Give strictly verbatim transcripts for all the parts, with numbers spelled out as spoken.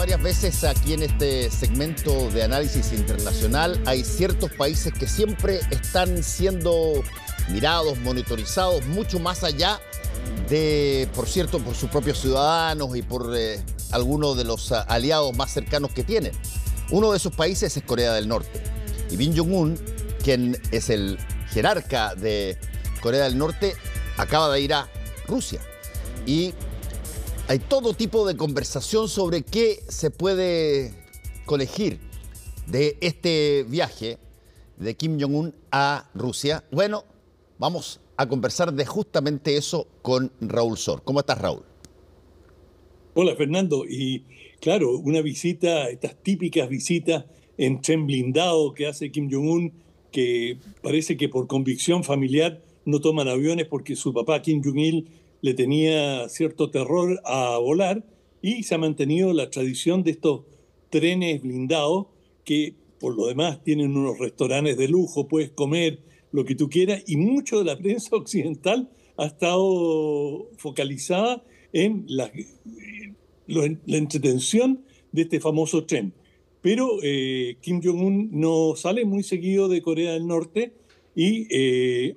varias veces aquí en este segmento de análisis internacional. Hay ciertos países que siempre están siendo mirados, monitorizados, mucho más allá de, por cierto, por sus propios ciudadanos y por eh, algunos de los aliados más cercanos que tienen. Uno de esos países es Corea del Norte. Y Kim Jong-un, quien es el jerarca de Corea del Norte, acaba de ir a Rusia. Y hay todo tipo de conversación sobre qué se puede colegir de este viaje de Kim Jong-un a Rusia. Bueno, vamos a conversar de justamente eso con Raúl Sohr. ¿Cómo estás, Raúl? Hola, Fernando. Y claro, una visita, estas típicas visitas en tren blindado que hace Kim Jong-un, que parece que por convicción familiar no toman aviones porque su papá, Kim Jong-il, le tenía cierto terror a volar, y se ha mantenido la tradición de estos trenes blindados que por lo demás tienen unos restaurantes de lujo, puedes comer lo que tú quieras, y mucho de la prensa occidental ha estado focalizada en la, la entretención de este famoso tren. Pero eh, Kim Jong-un no sale muy seguido de Corea del Norte y eh,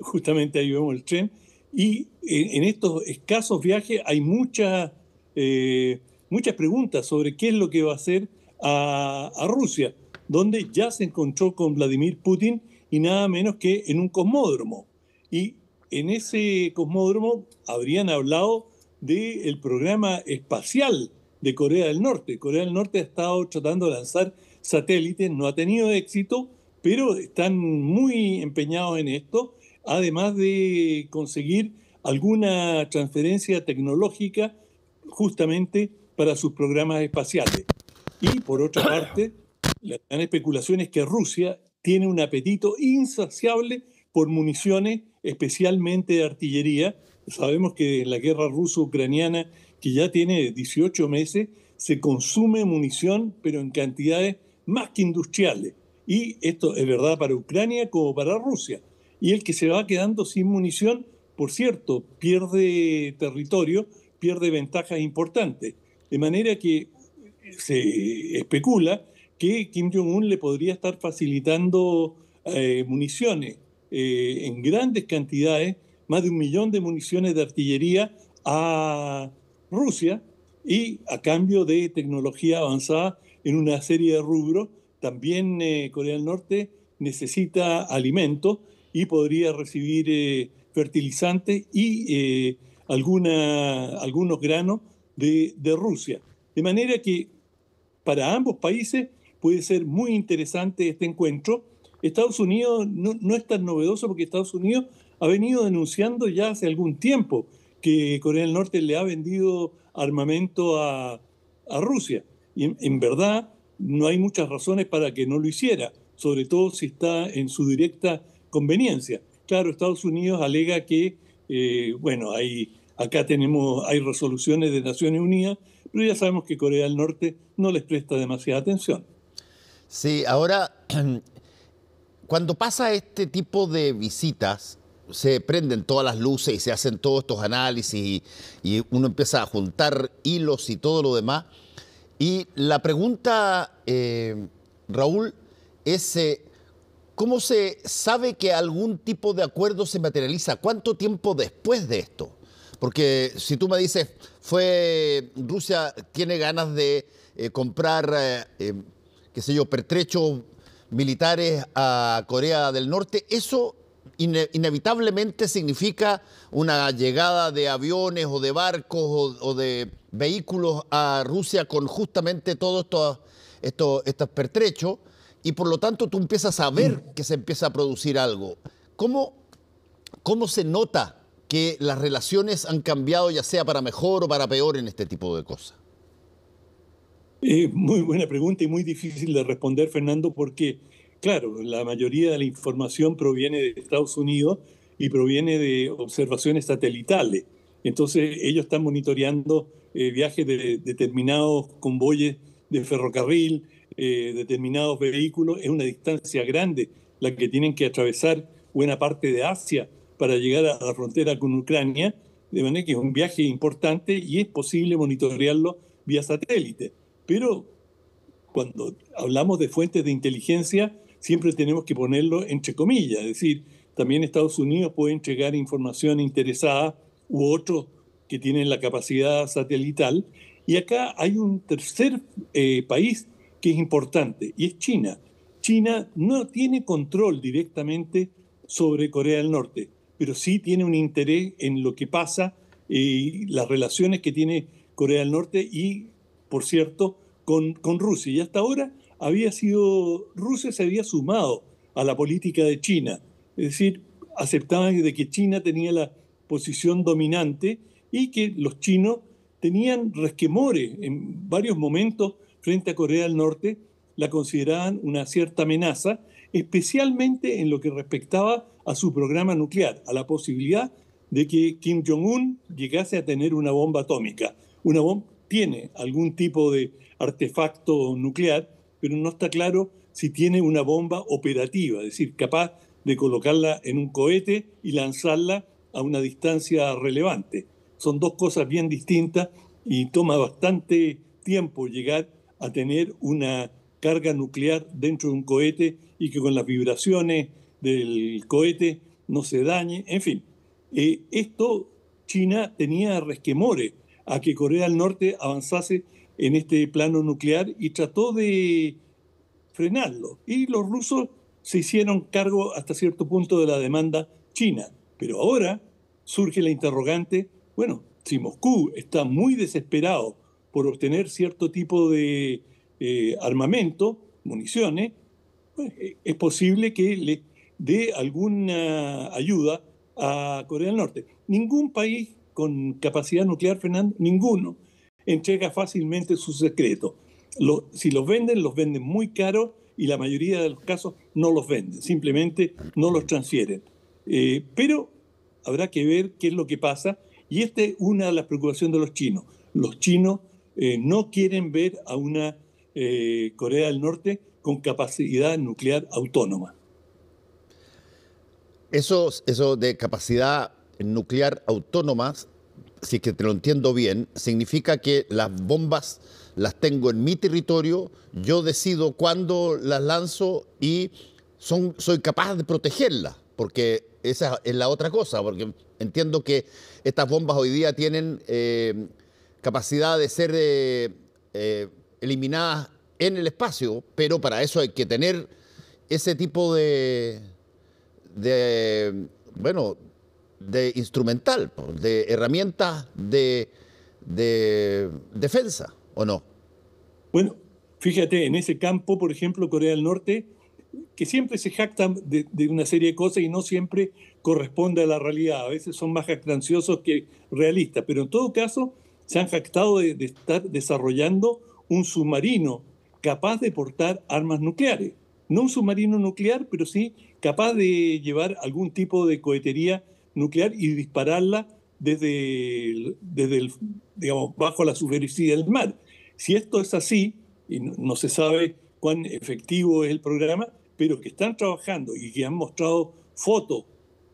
justamente ahí vemos el tren. Y en estos escasos viajes hay muchas, eh, muchas preguntas sobre qué es lo que va a hacer a, a Rusia, donde ya se encontró con Vladimir Putin y nada menos que en un cosmódromo. Y en ese cosmódromo habrían hablado del programa espacial de Corea del Norte. Corea del Norte ha estado tratando de lanzar satélites, no ha tenido éxito, pero están muy empeñados en esto, además de conseguir alguna transferencia tecnológica justamente para sus programas espaciales. Y por otra parte, la gran especulación es que Rusia tiene un apetito insaciable por municiones, especialmente de artillería. Sabemos que en la guerra ruso-ucraniana, que ya tiene dieciocho meses, se consume munición, pero en cantidades más que industriales. Y esto es verdad para Ucrania como para Rusia. Y el que se va quedando sin munición, por cierto, pierde territorio, pierde ventajas importantes. De manera que se especula que Kim Jong-un le podría estar facilitando eh, municiones eh, en grandes cantidades, más de un millón de municiones de artillería a Rusia, y a cambio de tecnología avanzada en una serie de rubros. También eh, Corea del Norte necesita alimentos, y podría recibir eh, fertilizantes y eh, alguna, algunos granos de, de Rusia. De manera que para ambos países puede ser muy interesante este encuentro. Estados Unidos no, no es tan novedoso, porque Estados Unidos ha venido denunciando ya hace algún tiempo que Corea del Norte le ha vendido armamento a, a Rusia. Y en, en verdad no hay muchas razones para que no lo hiciera, sobre todo si está en su directa conveniencia. Claro, Estados Unidos alega que, eh, bueno, hay, acá tenemos, hay resoluciones de Naciones Unidas, pero ya sabemos que Corea del Norte no les presta demasiada atención. Sí, ahora, cuando pasa este tipo de visitas, se prenden todas las luces y se hacen todos estos análisis y, y uno empieza a juntar hilos y todo lo demás. Y la pregunta, eh, Raúl, es... Eh, ¿Cómo se sabe que algún tipo de acuerdo se materializa? ¿Cuánto tiempo después de esto? Porque si tú me dices, fue Rusia tiene ganas de eh, comprar, eh, eh, qué sé yo, pertrechos militares a Corea del Norte, eso ine inevitablemente significa una llegada de aviones o de barcos o, o de vehículos a Rusia con justamente todos estos esto, estos pertrechos. Y por lo tanto tú empiezas a ver que se empieza a producir algo. ¿Cómo, cómo se nota que las relaciones han cambiado, ya sea para mejor o para peor, en este tipo de cosas? Eh, muy buena pregunta y muy difícil de responder, Fernando, porque, claro, la mayoría de la información proviene de Estados Unidos y proviene de observaciones satelitales. Entonces ellos están monitoreando eh, viajes de determinados convoyes de ferrocarril, Eh, determinados vehículos. Es una distancia grande la que tienen que atravesar buena parte de Asia para llegar a la frontera con Ucrania, de manera que es un viaje importante y es posible monitorearlo vía satélite. Pero cuando hablamos de fuentes de inteligencia, siempre tenemos que ponerlo entre comillas. Es decir, también Estados Unidos puede entregar información interesada u otros que tienen la capacidad satelital. Y acá hay un tercer eh, país que es importante, y es China. China no tiene control directamente sobre Corea del Norte, pero sí tiene un interés en lo que pasa, eh, las relaciones que tiene Corea del Norte y, por cierto, con, con Rusia. Y hasta ahora había sido, Rusia se había sumado a la política de China. Es decir, aceptaban de que China tenía la posición dominante y que los chinos tenían resquemores en varios momentos frente a Corea del Norte, la consideraban una cierta amenaza, especialmente en lo que respectaba a su programa nuclear, a la posibilidad de que Kim Jong-un llegase a tener una bomba atómica. Una bomba tiene algún tipo de artefacto nuclear, pero no está claro si tiene una bomba operativa, es decir, capaz de colocarla en un cohete y lanzarla a una distancia relevante. Son dos cosas bien distintas y toma bastante tiempo llegar a tener una carga nuclear dentro de un cohete y que con las vibraciones del cohete no se dañe. En fin, eh, esto China tenía resquemores a que Corea del Norte avanzase en este plano nuclear y trató de frenarlo. Y los rusos se hicieron cargo hasta cierto punto de la demanda china. Pero ahora surge la interrogante, bueno, si Moscú está muy desesperado por obtener cierto tipo de eh, armamento, municiones, pues, es posible que le dé alguna ayuda a Corea del Norte. Ningún país con capacidad nuclear, Fernando, ninguno, entrega fácilmente sus secretos. Lo, si los venden, los venden muy caro y la mayoría de los casos no los venden, simplemente no los transfieren. Eh, pero habrá que ver qué es lo que pasa y esta es una de las preocupaciones de los chinos. Los chinos Eh, no quieren ver a una eh, Corea del Norte con capacidad nuclear autónoma. Eso, eso de capacidad nuclear autónoma, si es que te lo entiendo bien, significa que las bombas las tengo en mi territorio, yo decido cuándo las lanzo y son, soy capaz de protegerlas, porque esa es la otra cosa, porque entiendo que estas bombas hoy día tienen Eh, capacidad de ser eh, eh, eliminadas en el espacio, pero para eso hay que tener ese tipo de, de bueno, de instrumental, de herramientas de, de defensa, ¿o no? Bueno, fíjate, en ese campo, por ejemplo, Corea del Norte, que siempre se jactan de, de una serie de cosas y no siempre corresponde a la realidad, a veces son más jactanciosos que realistas, pero en todo caso se han jactado de, de estar desarrollando un submarino capaz de portar armas nucleares. No un submarino nuclear, pero sí capaz de llevar algún tipo de cohetería nuclear y dispararla desde el, desde el, digamos, bajo la superficie del mar. Si esto es así, y no, no se sabe cuán efectivo es el programa, pero que están trabajando y que han mostrado fotos,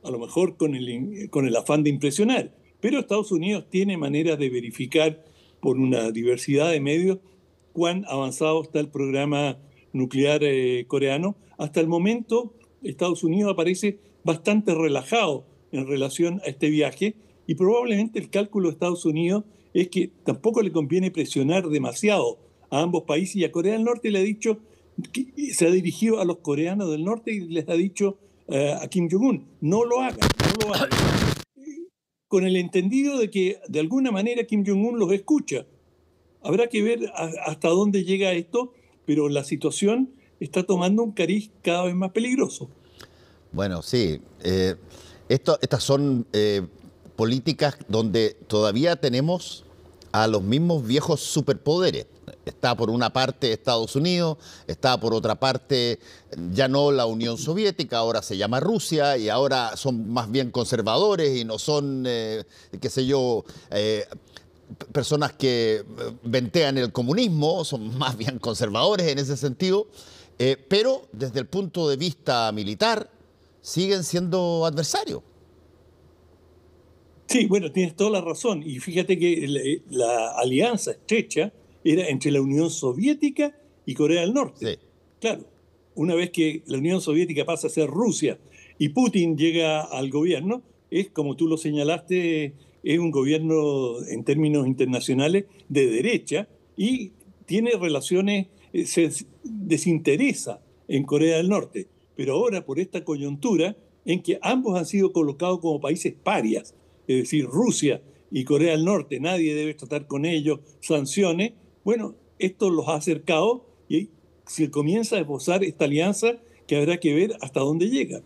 a lo mejor con el, con el afán de impresionar, pero Estados Unidos tiene maneras de verificar por una diversidad de medios cuán avanzado está el programa nuclear eh, coreano. Hasta el momento Estados Unidos aparece bastante relajado en relación a este viaje y probablemente el cálculo de Estados Unidos es que tampoco le conviene presionar demasiado a ambos países y a Corea del Norte le ha dicho, que se ha dirigido a los coreanos del norte y les ha dicho eh, a Kim Jong-un, no lo hagan, no lo hagan. Con el entendido de que de alguna manera Kim Jong-un los escucha. Habrá que ver a, hasta dónde llega esto, pero la situación está tomando un cariz cada vez más peligroso. Bueno, sí. Eh, esto, estas son eh, políticas donde todavía tenemos a los mismos viejos superpoderes. Está por una parte Estados Unidos, está por otra parte ya no la Unión Soviética, ahora se llama Rusia y ahora son más bien conservadores y no son, eh, qué sé yo, eh, personas que ventean el comunismo, son más bien conservadores en ese sentido, eh, pero desde el punto de vista militar siguen siendo adversarios. Sí, bueno, tienes toda la razón y fíjate que la, la alianza estrecha era entre la Unión Soviética y Corea del Norte. Sí. Claro, una vez que la Unión Soviética pasa a ser Rusia y Putin llega al gobierno, es como tú lo señalaste, es un gobierno en términos internacionales de derecha y tiene relaciones, se desinteresa en Corea del Norte. Pero ahora, por esta coyuntura en que ambos han sido colocados como países parias, es decir, Rusia y Corea del Norte, nadie debe tratar con ellos, sanciones, bueno, esto los ha acercado y se comienza a esbozar esta alianza que habrá que ver hasta dónde llega.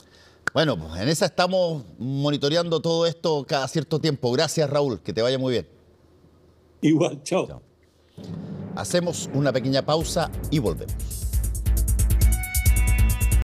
Bueno, pues en esa estamos monitoreando todo esto cada cierto tiempo. Gracias, Raúl, que te vaya muy bien. Igual, chao. Chao. Hacemos una pequeña pausa y volvemos.